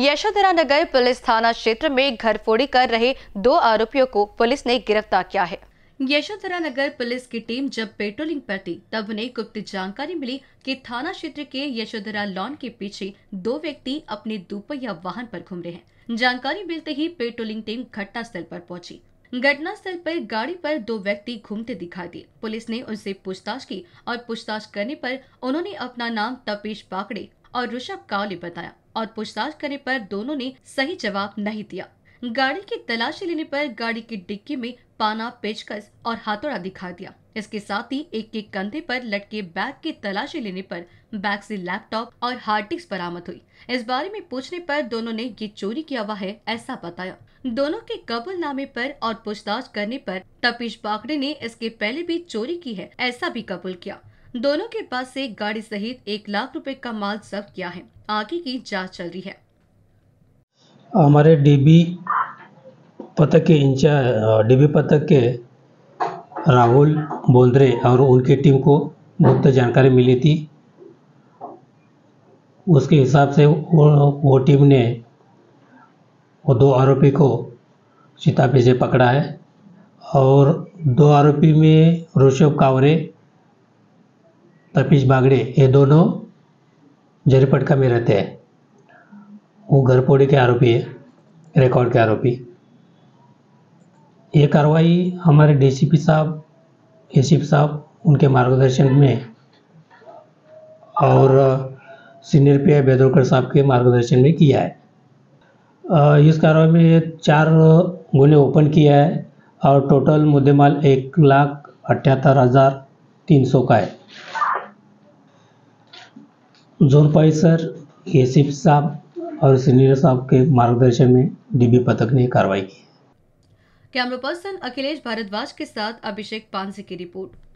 यशोदरा नगर police थाना क्षेत्र में घर फोड़ी कर रहे 2 आरोपियों को पुलिस ने गिरफ्तार किया है। यशोधरा नगर पुलिस की टीम जब पेट्रोलिंग पर थी तब उन्हें गुप्त जानकारी मिली कि थाना क्षेत्र के यशोधरा लॉन के पीछे 2 व्यक्ति अपने दोपहिया वाहन पर घूम रहे हैं। जानकारी मिलते ही पेट्रोलिंग टीम घटनास्थल पर पहुंची। घटनास्थल पर गाड़ी पर 2 व्यक्ति घूमते दिखाई दिए। पुलिस ने उनसे पूछताछ की और पूछताछ करने पर उन्होंने अपना नाम तपेश बागड़े और ऋषभ काली बताया और पूछताछ करने पर दोनों ने सही जवाब नहीं दिया। गाड़ी की तलाशी लेने पर गाड़ी की डिक्की में पाना, पेचकस और हाथौड़ा दिखा दिया। इसके साथ ही एक के कंधे पर लटके बैग की तलाशी लेने पर बैग से लैपटॉप और हार्ड डिस्क बरामद हुई। इस बारे में पूछने पर दोनों ने ये चोरी किया हुआ है ऐसा बताया। दोनों के कबूलनामे पर और पूछताछ करने पर तपेश बागड़े ने इसके पहले भी चोरी की है ऐसा भी कबूल किया। दोनों के पास से गाड़ी सहित 1 लाख रुपए का माल जब्त किया है। आगे की जाँच चल रही है। हमारे डीबी पथक के इंचार्ज डीबी पथक के राहुल बोंदरे और उनकी टीम को गुप्त जानकारी मिली थी। उसके हिसाब से वो टीम ने वो 2 आरोपी को चितापे से पकड़ा है और 2 आरोपी में ऋषभ कावरे, तपेश बागड़े ये दोनों जरीपटका में रहते हैं। वो घरपोड़ी के आरोपी है, रिकॉर्ड के आरोपी। ये कार्रवाई हमारे डीसीपी साहब, एसीपी साहब उनके मार्गदर्शन में और सीनियर पीआई बेदरकर साहब के मार्गदर्शन में किया है। इस कार्रवाई में 4 गुने ओपन किया है और टोटल मुद्देमाल 1,78,300 का है। जोन पाई सर, एसीपी साहब और सीनियर साहब के मार्गदर्शन में डीबी पथक ने कार्रवाई की। कैमरा पर्सन अखिलेश भारद्वाज के साथ अभिषेक पांसी की रिपोर्ट।